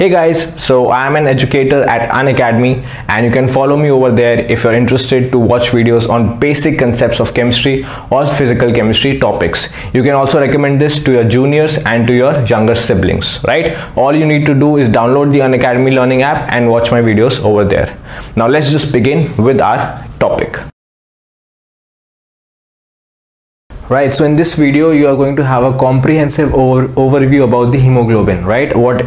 Hey guys, so I am an educator at Unacademy and you can follow me over there if you're interested to watch videos on basic concepts of chemistry or physical chemistry topics. You can also recommend this to your juniors and to your younger siblings, right? All you need to do is download the Unacademy learning app and watch my videos over there. Now let's just begin with our topic. Right, so in this video you are going to have a comprehensive overview about the hemoglobin, right? What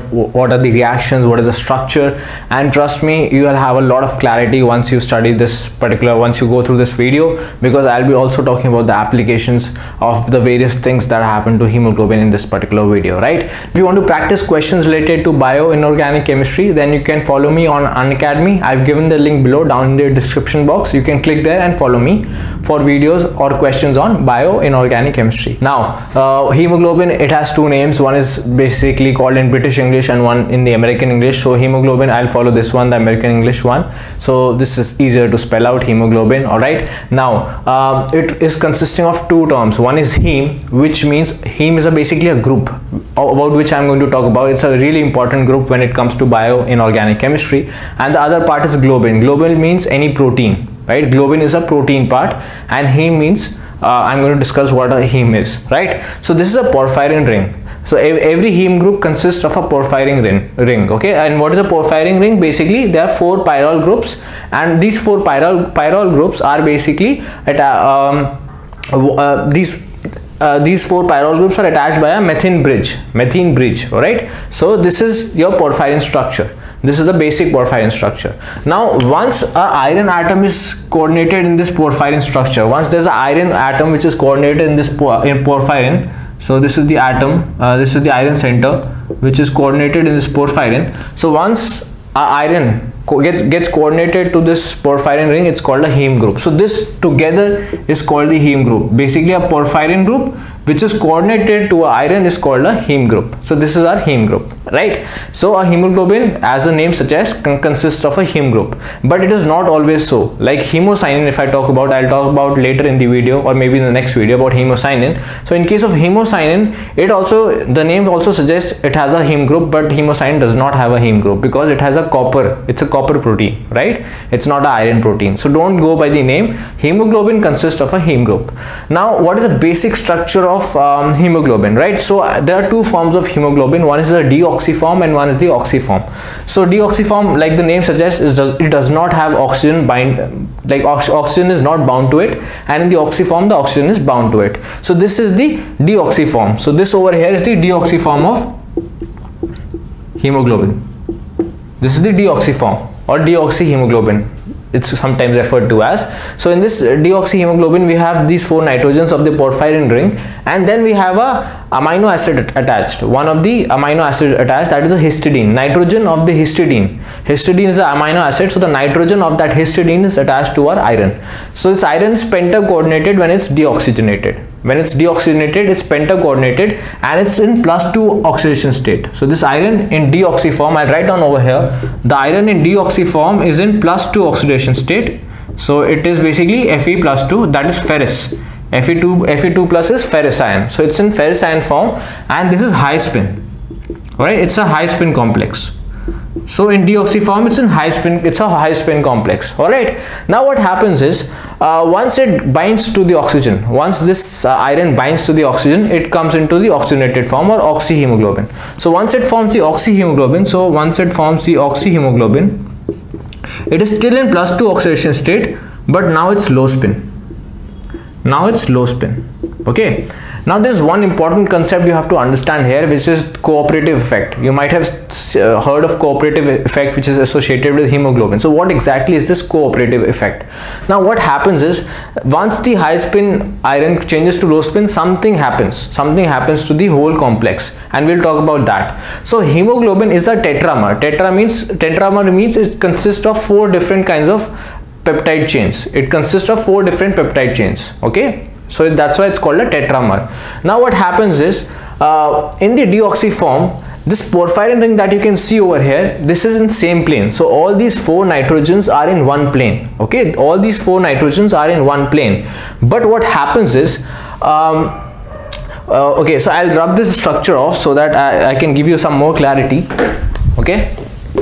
are the reactions, what is the structure, and trust me, you will have a lot of clarity once you study this once you go through this video, because I'll be also talking about the applications of the various things that happen to hemoglobin in this particular video, right? If you want to practice questions related to bio-inorganic chemistry, then you can follow me on Unacademy. I've given the link below down in the description box. You can click there and follow me for videos or questions on bio-inorganic chemistry. Now hemoglobin, it has two names. One is basically called in British English and one in the American English. So hemoglobin, I'll follow this one, the American English one, so this is easier to spell out, hemoglobin. All right, now it is consisting of two terms. One is heme, which means heme is basically a group about which I'm going to talk about. It's a really important group when it comes to bio inorganic chemistry. And the other part is globin. Globin means any protein, right? Globin is a protein part, and heme means I'm going to discuss what a heme is, right? So this is a porphyrin ring. So every heme group consists of a porphyrin ring, okay? And what is a porphyrin ring? Basically, there are four pyrrole groups, and these four pyrrole groups are basically at these four pyrrole groups are attached by a methane bridge, all right? So this is your porphyrin structure. This is the basic porphyrin structure. Now, once an iron atom is coordinated in this porphyrin structure, once there's an iron atom which is coordinated in this porphyrin, so this is the atom, this is the iron center which is coordinated in this porphyrin. So once an iron gets coordinated to this porphyrin ring, it's called a heme group. So this together is called the heme group. Basically, a porphyrin group which is coordinated to an iron is called a heme group. So this is our heme group, right? So a hemoglobin, as the name suggests, consists of a heme group, but it is not always so. Like hemocyanin, if I talk about, I'll talk about later in the video or maybe in the next video about hemocyanin. So in case of hemocyanin, it also, the name also suggests it has a heme group, but hemocyanin does not have a heme group because it has a copper. It's a copper protein, right? It's not an iron protein. So don't go by the name. Hemoglobin consists of a heme group. Now, what is the basic structure of hemoglobin, right? So there are two forms of hemoglobin. One is the deoxy form and one is the oxy form. So deoxy form, like the name suggests, it does not have oxygen bind, like oxygen is not bound to it, and in the oxy form the oxygen is bound to it. So this is the deoxy form. So this over here is the deoxy form of hemoglobin. This is the deoxy form or deoxy hemoglobin. It's sometimes referred to as. So in this deoxyhemoglobin, we have these four nitrogens of the porphyrin ring, and then we have a amino acid attached. One of the amino acid attached, that is a histidine, nitrogen of the histidine. Histidine is an amino acid, so the nitrogen of that histidine is attached to our iron. So this iron is penta-coordinated when it's deoxygenated. When it's deoxygenated, it's penta-coordinated and it's in +2 oxidation state. So this iron in deoxy form, I'll write down over here, the iron in deoxy form is in +2 oxidation state. So it is basically Fe+2, that is ferrous. Fe2 plus is ferrous ion. So it's in ferrous ion form, and this is high spin. Alright, it's a high spin complex. So in deoxy form, it's in high spin, it's a high spin complex. All right, now what happens is, once it binds to the oxygen, once this iron binds to the oxygen, it comes into the oxygenated form or oxyhemoglobin. So once it forms the oxyhemoglobin, it is still in +2 oxidation state, but now it's low spin. Now it's low spin, okay? Now there's one important concept you have to understand here, which is cooperative effect. You might have heard of cooperative effect, which is associated with hemoglobin. So what exactly is this cooperative effect? Now what happens is, once the high spin iron changes to low spin, something happens. Something happens to the whole complex, and we'll talk about that. So hemoglobin is a tetramer. Tetramer means it consists of four different kinds of peptide chains. It consists of four different peptide chains, okay? So that's why it's called a tetramer. Now what happens is, in the deoxy form, this porphyrin ring that you can see over here, this is in same plane. So all these four nitrogens are in one plane, okay? All these four nitrogens are in one plane. But what happens is, okay, so I'll rub this structure off so that I can give you some more clarity. Okay,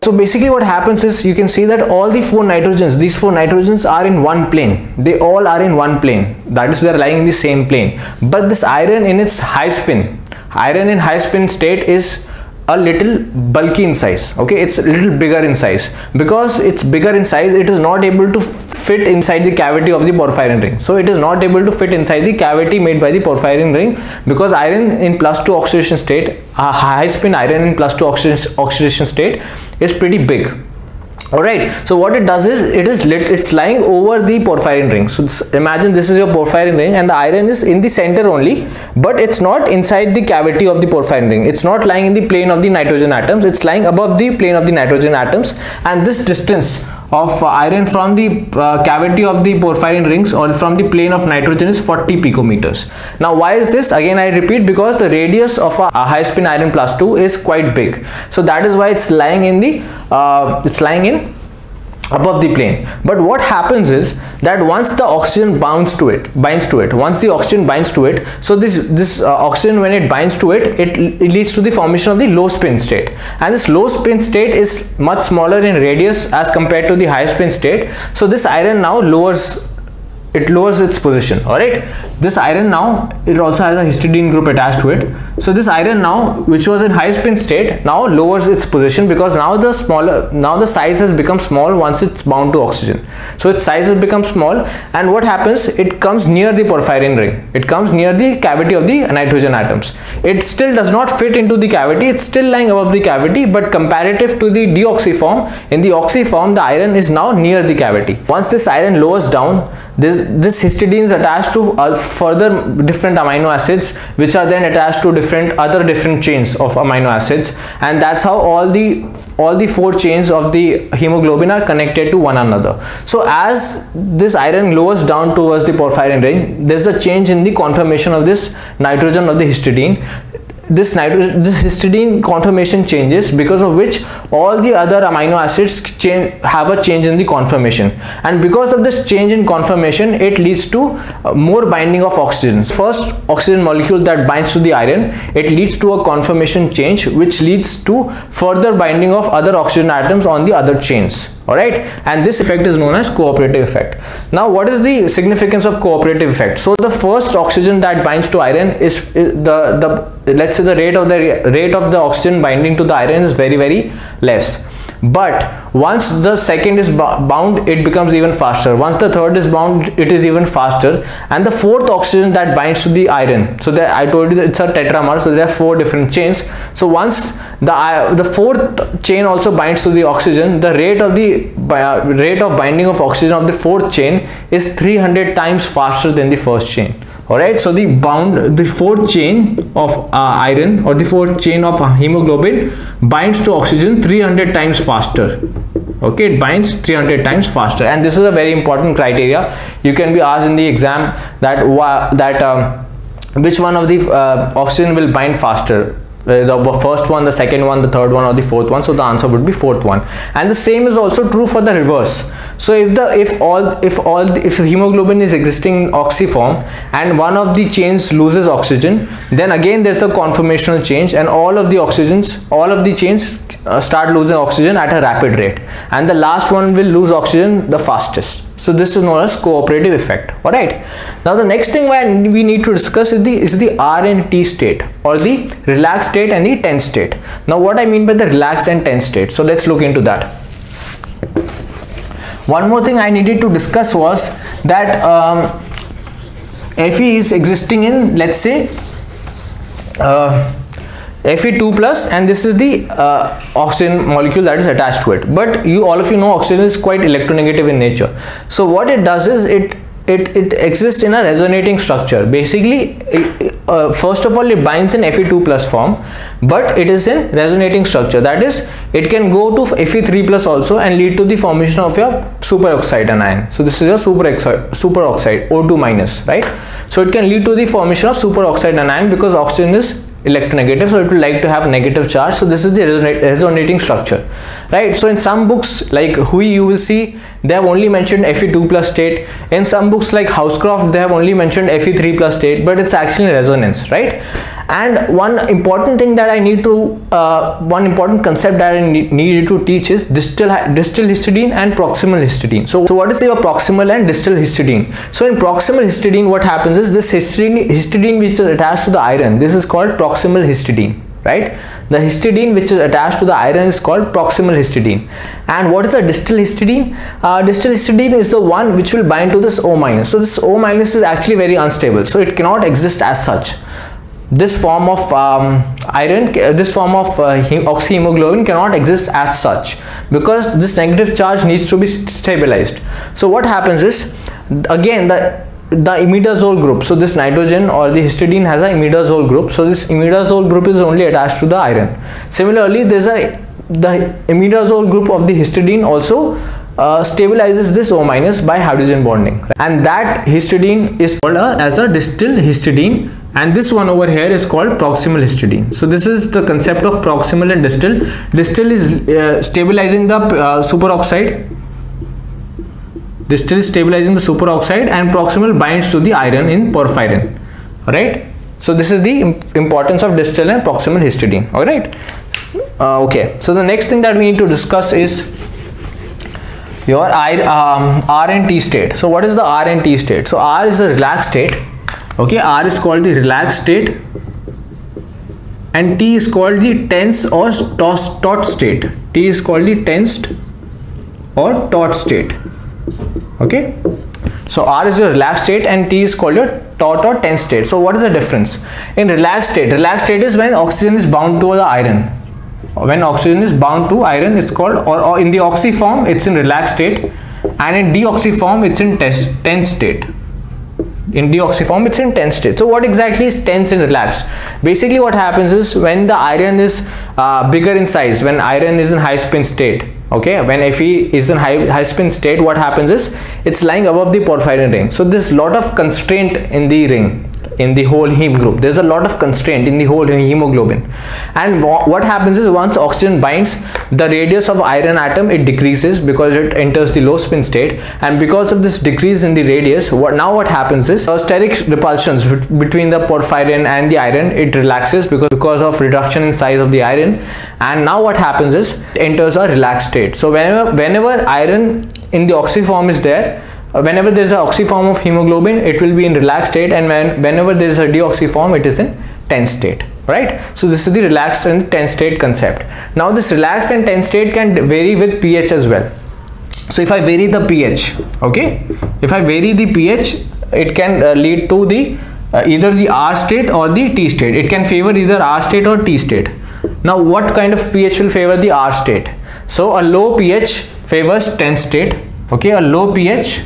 so basically what happens is, you can see that all the four nitrogens, these four nitrogens are in one plane, they all are in one plane, that is, they are lying in the same plane. But this iron in its high spin, iron in high spin state is a little bulky in size. Okay, it's a little bigger in size. Because it's bigger in size, it is not able to fit inside the cavity of the porphyrin ring. So it is not able to fit inside the cavity made by the porphyrin ring, because iron in +2 oxidation state, a high spin iron in +2 oxidation state is pretty big. Alright, so what it does is, it's lying over the porphyrin ring. So imagine this is your porphyrin ring and the iron is in the center only, but it's not inside the cavity of the porphyrin ring. It's not lying in the plane of the nitrogen atoms. It's lying above the plane of the nitrogen atoms, and this distance of iron from the cavity of the porphyrin rings or from the plane of nitrogen is 40 picometers. Now why is this? Again I repeat, because the radius of a high spin iron +2 is quite big, so that is why it's lying in the above the plane. But what happens is that once the oxygen binds to it, so this oxygen, when it binds to it, it leads to the formation of the low spin state, and this low spin state is much smaller in radius as compared to the high spin state. So this iron now lowers its position. Alright, this iron now, it also has a histidine group attached to it. So this iron now, which was in high spin state, now lowers its position, because now the size has become small once it's bound to oxygen. So its size has become small, and what happens, it comes near the porphyrin ring, it comes near the cavity of the nitrogen atoms. It still does not fit into the cavity, it's still lying above the cavity, but comparative to the deoxyform, in the oxyform the iron is now near the cavity. Once this iron lowers down, this histidine is attached to further different amino acids, which are then attached to different chains of amino acids, and that's how all the four chains of the hemoglobin are connected to one another. So as this iron lowers down towards the porphyrin ring, there's a change in the conformation of this nitrogen of the histidine. This histidine conformation changes, because of which all the other amino acids have a change in the conformation, and because of this change in conformation, it leads to more binding of oxygens. First oxygen molecule that binds to the iron, it leads to a conformation change, which leads to further binding of other oxygen atoms on the other chains. Alright, and this effect is known as cooperative effect. Now what is the significance of cooperative effect? So the first oxygen that binds to iron is let's say the rate of the oxygen binding to the iron is very, very less. But once the second is bound, it becomes even faster. Once the third is bound, it is even faster. And the fourth oxygen that binds to the iron, so that I told you that it's a tetramer, so there are four different chains. So once the fourth chain also binds to the oxygen, the rate of binding of oxygen of the fourth chain is 300 times faster than the first chain. Alright, so the fourth chain of iron, or the fourth chain of hemoglobin, binds to oxygen 300 times faster. Okay, it binds 300 times faster, and this is a very important criteria. You can be asked in the exam which one of the oxygen will bind faster. The first one, the second one, the third one, or the fourth one. So the answer would be fourth one. And the same is also true for the reverse. So if hemoglobin is existing in oxyform and one of the chains loses oxygen, then again there's a conformational change, and all of the chains start losing oxygen at a rapid rate, and the last one will lose oxygen the fastest. So this is known as cooperative effect. Alright, now the next thing we need to discuss is the R and T state, or the relaxed state and the tense state. Now what I mean by the relaxed and tense state, so let's look into that. One more thing I needed to discuss was that Fe is existing in, let's say, Fe2+, and this is the oxygen molecule that is attached to it. But all of you know oxygen is quite electronegative in nature. So what it does is it exists in a resonating structure. Basically, first of all, it binds in Fe2+ form, but it is in resonating structure. That is, it can go to Fe3+ also and lead to the formation of your superoxide anion. So this is your superoxide O2-, right? So it can lead to the formation of superoxide anion, because oxygen is electronegative, so it will like to have negative charge. So this is the resonating structure. right? So in some books like Hui, you will see they have only mentioned Fe2+ state. In some books like Housecroft, they have only mentioned Fe3+ state, but it's actually resonance, right? And one important concept that I need to teach is distal histidine and proximal histidine. So what is your proximal and distal histidine? So in proximal histidine, what happens is this histidine which is attached to the iron, this is called proximal histidine, right? The histidine which is attached to the iron is called proximal histidine. And what is a distal histidine? Distal histidine is the one which will bind to this O-. So this O- is actually very unstable, so it cannot exist as such. This form of oxyhemoglobin cannot exist as such, because this negative charge needs to be stabilized. So what happens is, again, the imidazole group, so this nitrogen or the histidine has an imidazole group, so this imidazole group is only attached to the iron. Similarly, the imidazole group of the histidine also stabilizes this O- by hydrogen bonding, and that histidine is called as a distal histidine, and this one over here is called proximal histidine. So this is the concept of proximal and distal. Distal is stabilizing the superoxide. Distal is stabilizing the superoxide, and proximal binds to the iron in porphyrin. Alright. So this is the importance of distal and proximal histidine. Alright. Okay. So the next thing that we need to discuss is your R and T state. So what is the R and T state? So R is the relaxed state. Okay. R is called the relaxed state, and T is called the tense or taut state. T is called the tensed or taut state. Okay, so R is your relaxed state and T is called your taut or tense state. So what is the difference? In relaxed state is when oxygen is bound to the iron. When oxygen is bound to iron, it's called, or in the oxy form, it's in relaxed state, and in deoxy form, it's in tense state. In deoxy form, it's in tense state. So what exactly is tense and relaxed? Basically what happens is when the iron is bigger in size, when iron is in high spin state. Okay, when Fe is in high spin state, what happens is it's lying above the porphyrin ring. So there's a lot of constraint in the ring, in the whole heme group. There's a lot of constraint in the whole hemoglobin. And what happens is once oxygen binds, the radius of iron atom, it decreases because it enters the low spin state. And because of this decrease in the radius, now what happens is steric repulsions between the porphyrin and the iron, it relaxes because of reduction in size of the iron. And now what happens is it enters a relaxed state. So whenever iron in the oxy form is there, whenever there is an oxy form of hemoglobin, it will be in relaxed state, and whenever there is a deoxy form, it is in tense state, right? So this is the relaxed and tense state concept. Now this relaxed and tense state can vary with pH as well. So if I vary the pH, okay, if I vary the pH, it can lead to the either the R state or the T state. It can favor either R state or T state. Now what kind of pH will favor the R state? So a low pH favors tense state. Okay, a low pH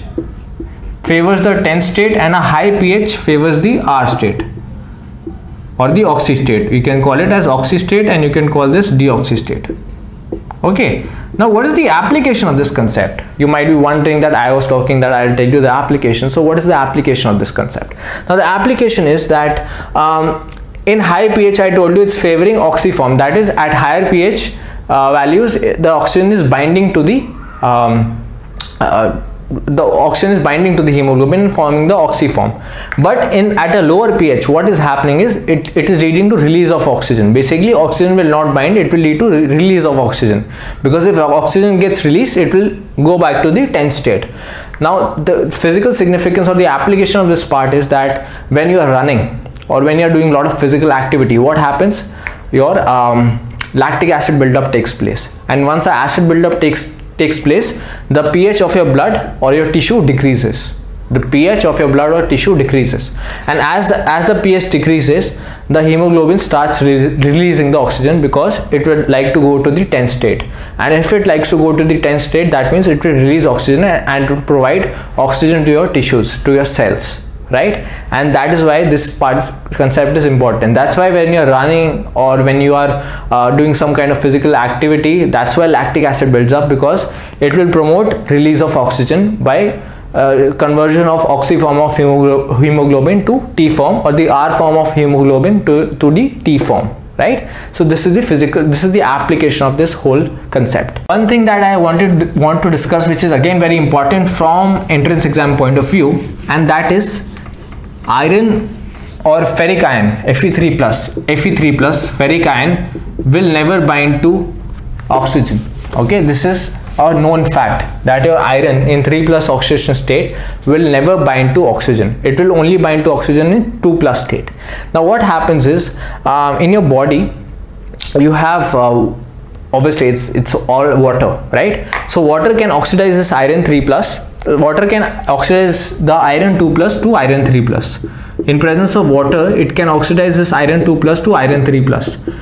favors the tense state, and a high pH favors the R state or the oxy state. You can call it as oxy state, and you can call this deoxy state. Okay, now what is the application of this concept? You might be wondering that I was talking that I'll tell you the application. So what is the application of this concept? Now the application is that in high pH, I told you it's favoring oxyform. That is, at higher pH values, the oxygen is binding to the hemoglobin, forming the oxyform. But at a lower pH, what is happening is it is leading to release of oxygen. Basically, oxygen will not bind, it will lead to release of oxygen, because if oxygen gets released, it will go back to the tense state. Now the physical significance or the application of this part is that when you are running or when you are doing a lot of physical activity, what happens? Your lactic acid buildup takes place, and once the acid buildup takes place, the pH of your blood or your tissue decreases. The pH of your blood or tissue decreases, and as the pH decreases, the hemoglobin starts releasing the oxygen, because it will like to go to the tense state, and if it likes to go to the tense state, that means it will release oxygen and to provide oxygen to your tissues, to your cells, right? And that is why this concept is important. That's why when you're running or when you are doing some kind of physical activity, that's why lactic acid builds up, because it will promote release of oxygen by conversion of oxy form of hemoglobin to T form, or the R form of hemoglobin to the T form, right? So this is the physical, this is the application of this whole concept. One thing that I want to discuss, which is again very important from entrance exam point of view, and that is iron or ferric iron, Fe3+, ferric iron will never bind to oxygen. Okay, this is a known fact that your iron in 3+ oxidation state will never bind to oxygen. It will only bind to oxygen in 2+ state. Now what happens is, in your body you have obviously it's all water, right? So water can oxidize this iron 3+. Water can oxidize the iron 2+ to iron 3+. In presence of water, it can oxidize this iron 2+ to iron 3+.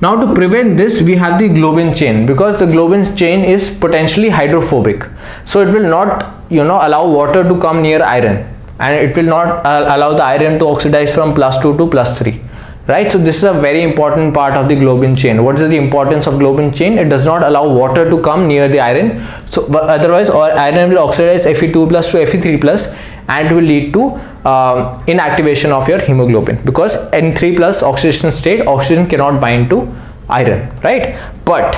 Now to prevent this, we have the globin chain, because the globin chain is potentially hydrophobic. So it will not, you know, allow water to come near iron, and it will not allow the iron to oxidize from +2 to +3, right? So this is a very important part of the globin chain. What is the importance of globin chain? It does not allow water to come near the iron. So otherwise, or iron will oxidize Fe2+ to Fe3+, and it will lead to inactivation of your hemoglobin, because in 3+ oxidation state, oxygen cannot bind to iron, right? But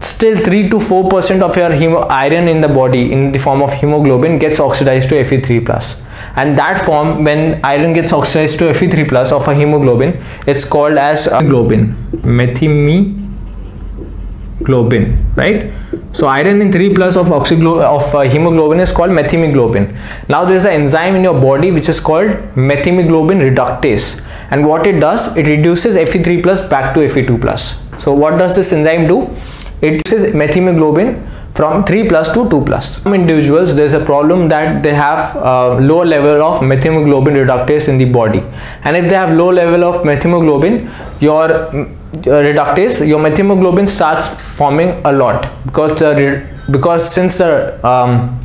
still 3 to 4% of your iron in the body in the form of hemoglobin gets oxidized to Fe3+, and that form, when iron gets oxidized to Fe3+ of a hemoglobin, it's called as a globin, methemoglobin, right? So iron in 3+ of hemoglobin is called methemoglobin. Now there is an enzyme in your body which is called methemoglobin reductase, and what it does, it reduces Fe3+ back to Fe2+. So what does this enzyme do? It reduces methemoglobin from 3+ to 2+. Some individuals, there's a problem that they have low level of methemoglobin reductase in the body, and if they have low level of methemoglobin, your methemoglobin starts forming a lot, because since the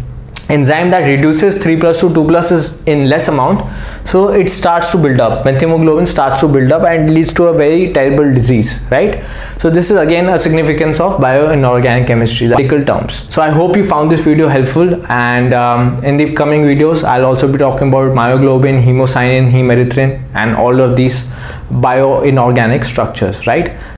enzyme that reduces 3+ to 2+ is in less amount, so it starts to build up, methemoglobin starts to build up, and leads to a very terrible disease, right? So this is again a significance of bioinorganic chemistry, the medical terms. So I hope you found this video helpful, and in the coming videos I'll also be talking about myoglobin, hemocyanin, hemerythrin, and all of these bioinorganic structures, right?